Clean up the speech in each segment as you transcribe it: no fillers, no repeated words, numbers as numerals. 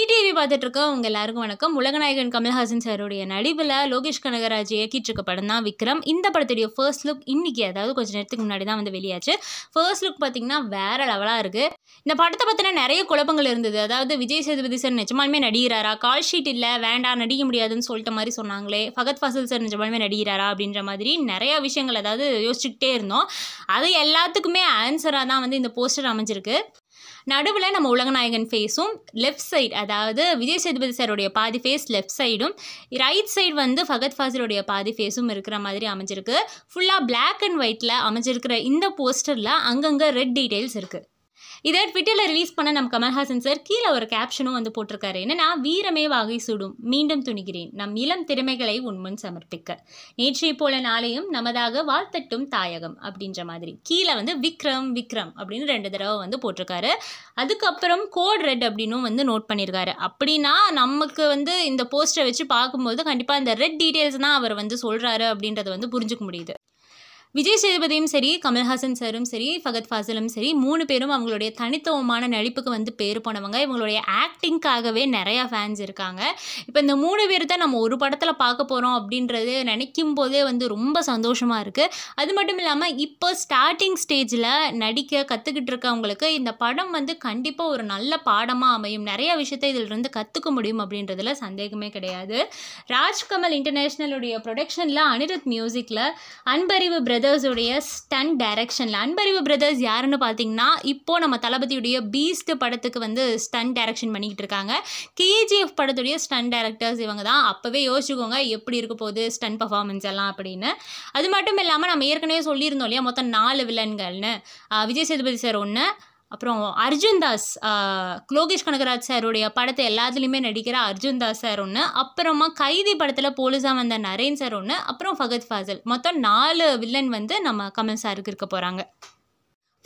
ETV பார்த்துட்டு இருக்க உங்க எல்லாருக்கும் வணக்கம். உலகநாயகன் கமல்ஹாசன் சாரோடைய நடிப்பில் லோகேஷ் கனகராஜ் இயக்கிட்டு இருக்க படம் தான் விக்ரம். இந்த படத்துடைய ஃபர்ஸ்ட் லுக் இன்னைக்கு, அதாவது கொஞ்சம் நேரத்துக்கு முன்னாடி தான் வந்து வெளியாச்சு. ஃபர்ஸ்ட் லுக் பார்த்தீங்கன்னா வேற லெவலாக இருக்குது. இந்த படத்தை பற்றின நிறைய குழப்பங்கள் இருந்தது. அதாவது விஜய் சேதுபதி சார் நிஜமாலுமே நடிகிறாரா, கால் ஷீட் இல்லை வேண்டாம் நடிக்க முடியாதுன்னு சொல்லிட்ட மாதிரி சொன்னாங்களே, ஃபகத் ஃபாசில் சார் நிஜமாலுமே நடிகிறாரா அப்படின்ற மாதிரி நிறையா விஷயங்கள் அதாவது யோசிச்சுக்கிட்டே இருந்தோம். அது எல்லாத்துக்குமே ஆன்சராக தான் வந்து இந்த போஸ்டர் அமைஞ்சிருக்கு. நடுவில் நம்ம உலகநாயகன் ஃபேஸும், லெஃப்ட் சைடு அதாவது விஜய் சேதுபதி சாருடைய பாதி ஃபேஸ் லெஃப்ட் சைடும், ரைட் சைடு வந்து ஃபகத் ஃபாசிலுடைய பாதி ஃபேஸும் இருக்கிற மாதிரி அமைஞ்சிருக்கு. ஃபுல்லாக பிளாக் அண்ட் ஒயிட்டில் அமைஞ்சிருக்கிற இந்த போஸ்டரில் அங்கங்கே ரெட் டீட்டெயில்ஸ் இருக்குது. இதை ட்விட்டரில் ரிலீஸ் பண்ண நம்ம கமல்ஹாசன் சார் கீழே ஒரு கேப்ஷனும் வந்து போட்டிருக்காரு. என்னன்னா, வீரமே வாகை சூடும், மீண்டும் துணிகிறேன் நம் இளம் திறமைகளை உண்முன் சமர்ப்பிக்க, நேற்றைய போல நாளையும் நமதாக வாழ்த்தட்டும் தாயகம் அப்படின்ற மாதிரி கீழே வந்து விக்ரம் விக்ரம் அப்படின்னு 2 தடவை வந்து போட்டிருக்காரு. அதுக்கப்புறம் கோட் ரெட் அப்படின்னும் வந்து நோட் பண்ணியிருக்காரு. அப்படின்னா நமக்கு வந்து இந்த போஸ்டரை வச்சு பார்க்கும்போது கண்டிப்பாக இந்த ரெட் டீட்டெயில்ஸ் தான் அவர் வந்து சொல்கிறாரு அப்படின்றத வந்து புரிஞ்சுக்க முடியுது. விஜய் சேதுபதியும் சரி, கமல்ஹாசன் சாரும் சரி, ஃபகத் ஃபாசிலும் சரி, 3 பேரும் அவங்களுடைய தனித்துவமான நடிப்புக்கு வந்து பேர் போனவங்க. இவங்களுடைய ஆக்டிங்காகவே நிறையா ஃபேன்ஸ் இருக்காங்க. இப்போ இந்த 3 பேர் தான் நம்ம ஒரு படத்தில் பார்க்க போகிறோம் அப்படின்றது நினைக்கும் போதே வந்து ரொம்ப சந்தோஷமாக இருக்குது. அது மட்டும் இல்லாமல் இப்போ ஸ்டார்டிங் ஸ்டேஜில் நடிக்க கற்றுக்கிட்டு இருக்கவங்களுக்கு இந்த படம் வந்து கண்டிப்பாக ஒரு நல்ல பாடமாக அமையும். நிறையா விஷயத்தை இதிலிருந்து கற்றுக்க முடியும் அப்படின்றதுல சந்தேகமே கிடையாது. ராஜ்கமல் இன்டர்நேஷ்னலுடைய ப்ரொடக்ஷனில், அனிருத் மியூசிக்கில், அன்பறிவு பிரதர்ஸுடைய ஸ்டன் டைரக்ஷனில். அன்பறிவு பிரதர்ஸ் யாருன்னு பார்த்தீங்கன்னா, இப்போ நம்ம தளபதியுடைய பீஸ்ட் படத்துக்கு வந்து ஸ்டன் டைரக்ஷன் பண்ணிக்கிட்டு இருக்காங்க. கேஜிஎஃப் படத்துடைய ஸ்டன் டைரக்டர்ஸ் இவங்க தான். அப்போவே யோசிச்சுக்கோங்க எப்படி இருக்க போகுது ஸ்டன் பர்ஃபார்மன்ஸ் எல்லாம் அப்படின்னு. அது மட்டும் இல்லாமல் நம்ம ஏற்கனவே சொல்லியிருந்தோம் இல்லையா, மொத்தம் 4 வில்லன்கள்னு. விஜய் சேதுபதி சார் ஒன்று, அப்புறம் அர்ஜுன்தாஸ், லோகேஷ் கனகராஜ் சாருடைய படத்தை எல்லாத்துலேயுமே நடிக்கிற அர்ஜுன்தாஸ் சார் ஒன்று, அப்புறமா கைதி படத்தில் போலீஸாக வந்த நரேன் சார் ஒன்று, அப்புறம் ஃபகத் ஃபாசில். மொத்தம் 4 வில்லன் வந்து நம்ம கமல் சாருக்கு இருக்க போகிறாங்க.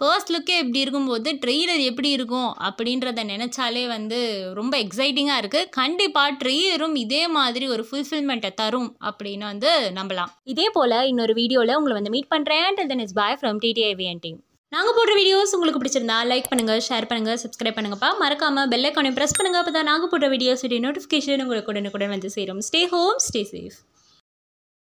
ஃபர்ஸ்ட் லுக்கே இப்படி இருக்கும்போது ட்ரெய்லர் எப்படி இருக்கும் அப்படின்றத நினச்சாலே வந்து ரொம்ப எக்ஸைட்டிங்காக இருக்குது. கண்டிப்பாக ட்ரெய்லரும் இதே மாதிரி ஒரு ஃபுல்ஃபில்மெண்ட்டை தரும் அப்படின்னு வந்து நம்பலாம். இதே போல் இன்னொரு வீடியோவில் உங்களை வந்து மீட் பண்ணுறேன். Till then it's bye from TTIVN team. நாங்கள் போடுற வீடியோஸ் உங்களுக்கு பிடிச்சிருந்தா லைக் பண்ணுங்கள், ஷேர் பண்ணுங்கள், சப்ஸ்கிரைப் பண்ணுங்கப்பா. மறக்காமல் பெல் ஐக்கானை ப்ரெஸ் பண்ணுங்கள். அப்போ தான் நாங்கள் போடுற வீடியோஸுடைய நோட்டிஃபிகேஷன் உங்களுக்கு உடனுக்குடன் வந்து சேரும். Stay home, stay safe.